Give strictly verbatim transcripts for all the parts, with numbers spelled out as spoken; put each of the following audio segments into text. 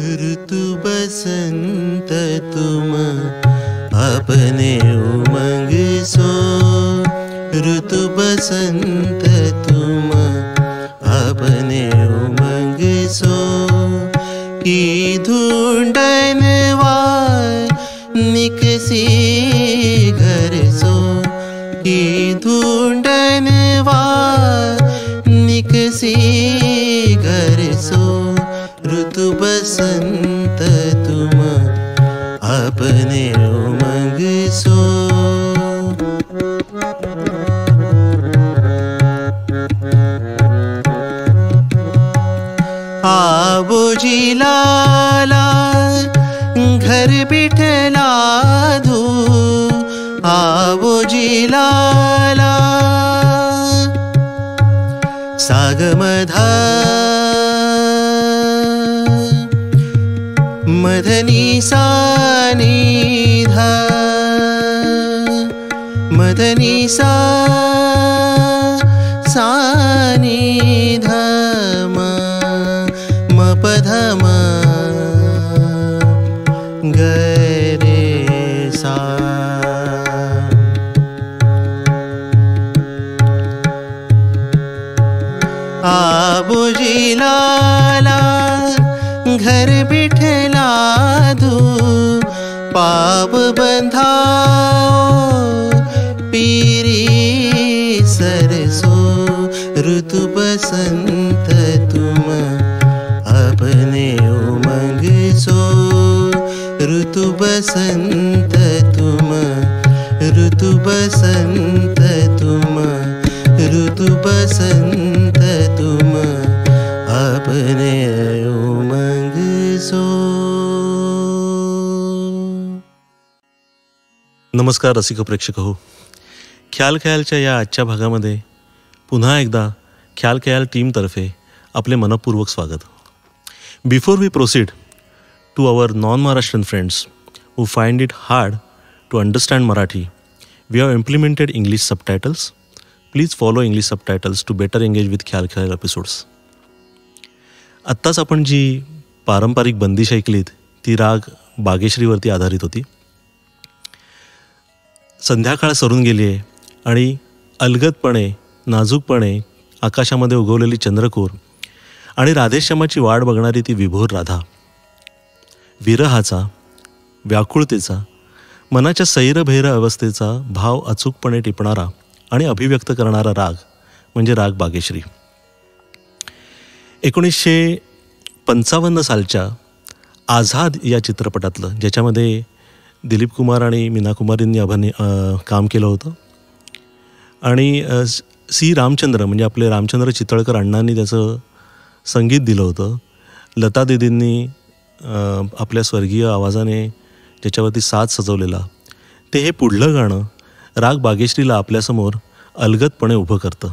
ऋतु बसंत तुम अपने उमंग सो, ऋतु बसंत तुम अपने उमंग सो, की ढूंढनवा निकसी घर सो, की ढूंढनवा निकसी घर सो, ऋतु बसंत तुम अपने उमंग सो। आवो जी लाला घर बिठला दू, आवो जी लाला साग मधा मधनी सानिधा, मधनी सा सानिधा म पधम गरे सा, आबो जी लाला घर बिठला दू, पाप बंधाओ पीरी सरसो, ऋतु बसंत तुम अपने उमंग सो, ऋतु बसंत तुम, ऋतु बसंत तुम, ऋतु बसंत तुम अपने उमंग सो। नमस्कार रसिक प्रेक्षक हो, ख्याल खयालच्या या आजच्या भागामध्ये पुन्हा एकदा ख्याल खयाल टीमतर्फे आपले मनपूर्वक स्वागत। Before we proceed to our non Maharashtrian friends who find it hard to understand Marathi, we have implemented English subtitles. Please follow English subtitles to better engage with ख्याल खयाल एपिसोड्स। आत्ताच आपण जी पारंपरिक बंदिश ऐकलीत ती राग बागेश्रीवरती आधारित होती। संध्याकाळ सरून गेली आहे आणि अलगदपणे नाजूकपणे आकाशामध्ये उगवलेली चंद्रकोर आणि राधेश्यामाची वाट बघणारी ती विभोर राधा, विरहाचा, व्याकुळतेचा, मनाच्या सैरभैर अवस्थेचा भाव अचूकपणे टिपणारा आणि अभिव्यक्त करणारा राग म्हणजे राग बागेश्री। एकोणीसशे पंचावन्न सालच्या आझाद या चित्रपटातलं, ज्याच्यामध्ये दिलीप कुमार आणि मीना कुमारींनी अभिनय काम केलं होतं आणि सी रामचंद्र म्हणजे आपले रामचंद्र चितळकर अण्णांनी त्याचं संगीत दिलं होतं। लता दिदींनी आपल्या स्वर्गीय आवाजाने ज्याच्यावरती साथ सजवलेला ते हे पुढलं गाणं राग बागेश्रीला आपल्यासमोर अलगदपणे उभं करतं।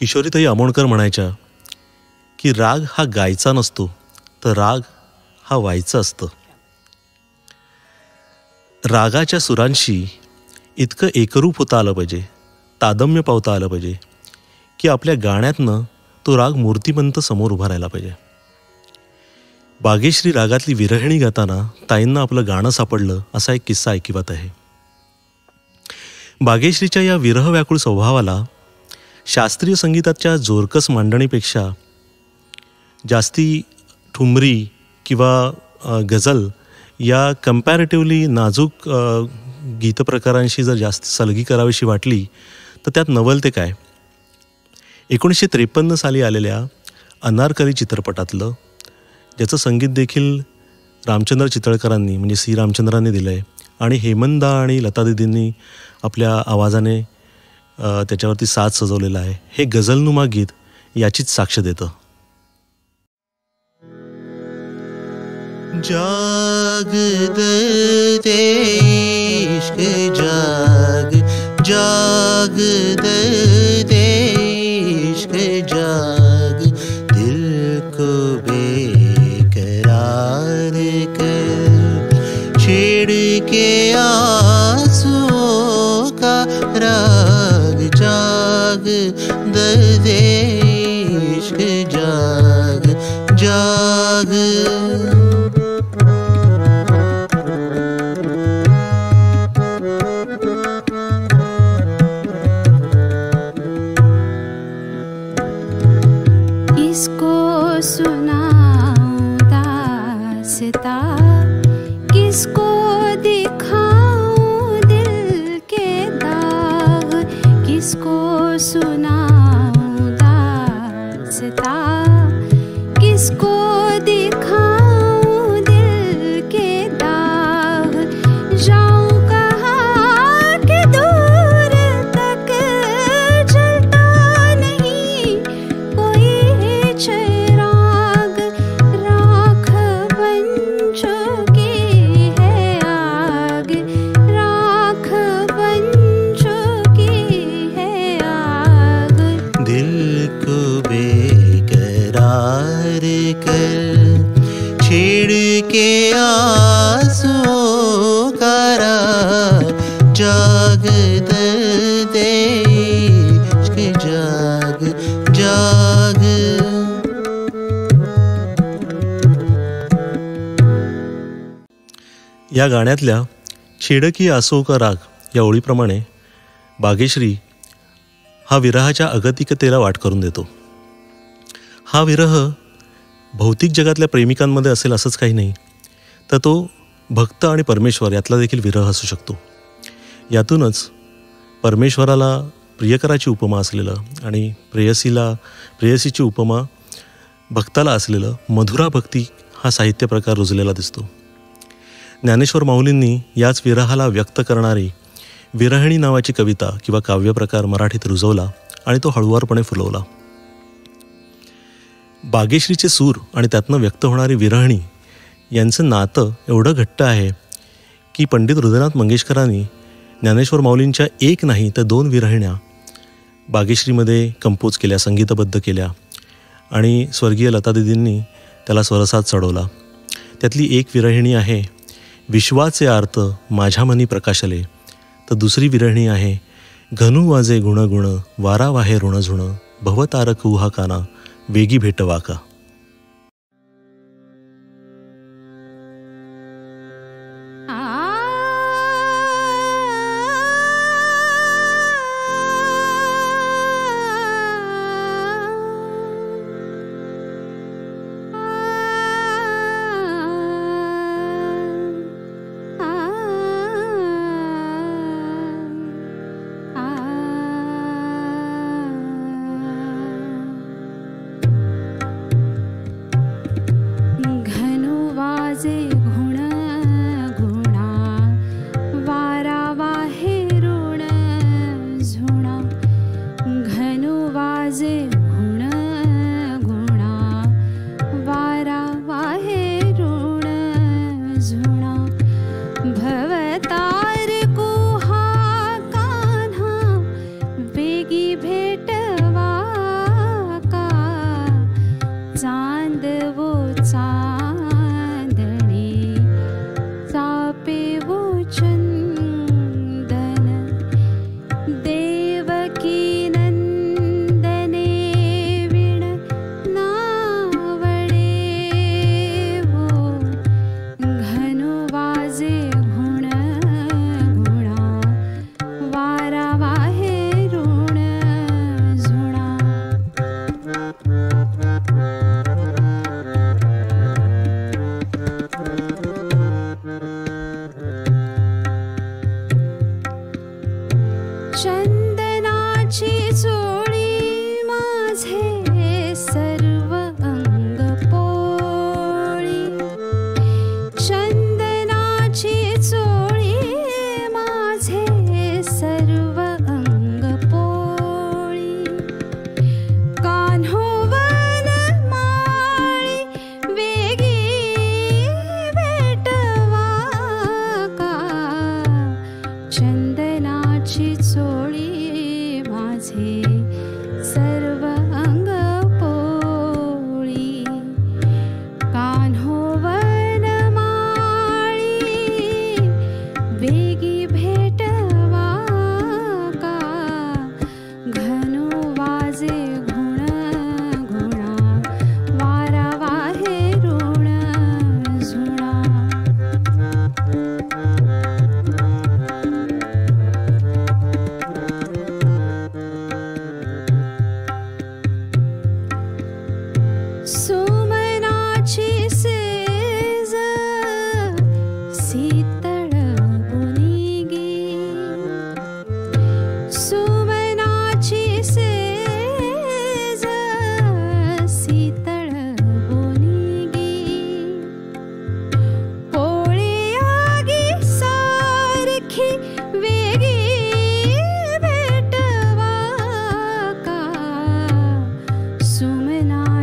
किशोरीताई आमोणकर म्हणायच्या की राग हा गायचा नसतो, तर राग हा व्हायचा असतो। रागाच्या सुरांशी इतकं एकरूप होता आलं पाहिजे, तादम्य पावता आलं पाहिजे की आपल्या गाण्यातनं तो राग मूर्तिमंत समोर उभा राहायला पाहिजे। बागेश्री रागातली विरहिणी गाताना ताईंना आपलं गाणं सापडलं असा एक किस्सा ऐकिवात आहे। बागेश्रीच्या या विरह व्याकुळ स्वभावाला शास्त्रीय संगीताच्या जोरकस मांडणीपेक्षा जास्ती ठुमरी किंवा गझल या कंपॅरेटिव्हली नाजूक गीतप्रकारांशी जर जास्त सलगी करावीशी वाटली तर त्यात नवलते काय। एकोणीसशे त्रेपन्न साली आलेल्या अनारकली चित्रपटातलं, ज्याचं संगीत देखील रामचंद्र चितळकरांनी म्हणजे सी रामचंद्रांनी दिलं आहे आणि हेमंदा आणि लतादिदींनी आपल्या आवाजाने त्याच्यावरती साथ सजवलेला आहे, हे गझलनुमा गीत याचीच साक्ष देतं। जाग दे इश्क जाग, जाग दे इश्क जाग, दिल को बेकरार कर, छेड़ के आंसुओं का राग, जाग दे इश्क जाग, जाग या गाण्यातल्या छेडकी आसो का राग या ओळीप्रमाणे बागेश्री हा विरहाच्या अगतिकतेला वाट करून देतो। हा विरह भौतिक जगातल्या प्रेमिकांमध्ये असेल असंच काही नाही, तर तो भक्त आणि परमेश्वर यातला देखील विरह असू शकतो। यातूनच परमेश्वराला प्रियकराची उपमा असलेलं आणि प्रेयसीला प्रेयसीची उपमा भक्ताला असलेलं मधुरा भक्ती हा साहित्य प्रकार रुजलेला दिसतो। ज्ञानेश्वर माऊलींनी याच विरहाला व्यक्त करणारी विरहिणी नावाची कविता किंवा काव्यप्रकार मराठीत रुजवला आणि तो हळुवारपणे फुलवला। बागेश्रीचे सूर आणि त्यातनं व्यक्त होणारी विरहिणी यांचं नातं एवढं घट्ट आहे की पंडित हृदयनाथ मंगेशकरांनी ज्ञानेश्वर माऊलींच्या एक नाही तर दोन विरहिण्या बागेश्रीमध्ये कंपोज केल्या, संगीतबद्ध केल्या आणि स्वर्गीय लतादिदींनी त्याला स्वरसाथ चढवला। त्यातली एक विरहिणी आहे विश्वाचे आर्त माझ्या मनी प्रकाशले, तर दुसरी विरहिणी आहे घनु वाजे गुणगुण, वारा वाहे ऋणझुण, भवतारक उहा काना, वेगी भेटवा का।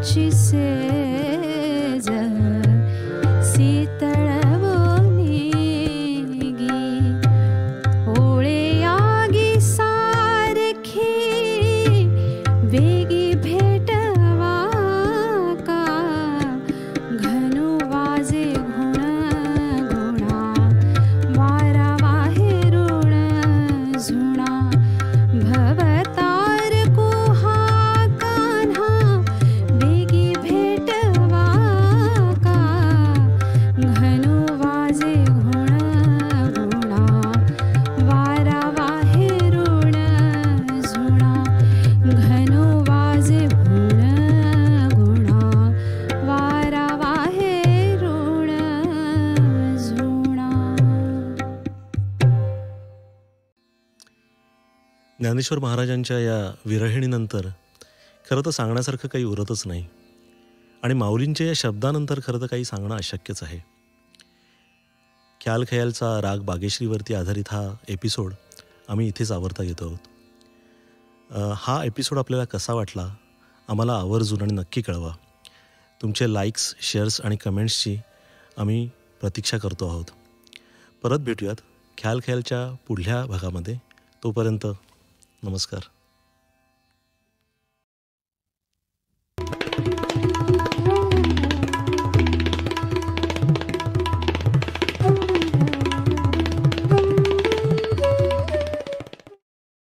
मुझसे जहर सी तड़वनेगी, ओड़े आगी सारखी वेगी भेटवा का, घनु वाजे घुण घुणा वारा वाहे रुण झुणा, भवता ज्ञानेश्वर महाराजांच्या या विरहिणीनंतर खरं तर सांगण्यासारखं काही उरतच नाही आणि माऊलींच्या या शब्दानंतर खरं तर काही सांगणं अशक्यच आहे. ख्याल खयालचा राग बागेश्रीवरती आधारित हा एपिसोड आम्ही इथेच आवरता येत आहोत. हा एपिसोड आपल्याला कसा वाटला आम्हाला आवर्जून आणि नक्की कळवा. तुमचे लाईक्स, शेअर्स आणि कमेंट्सची आम्ही प्रतीक्षा करतो आहोत. परत भेटूयात ख्याल खयालच्या पुढल्या भागामध्ये. तोपर्यंत नमस्कार.